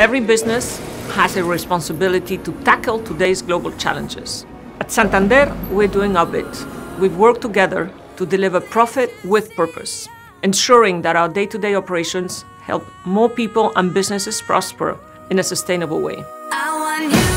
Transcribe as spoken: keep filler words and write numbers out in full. Every business has a responsibility to tackle today's global challenges. At Santander, we're doing our bit. We've worked together to deliver profit with purpose, ensuring that our day-to-day operations help more people and businesses prosper in a sustainable way. I want you.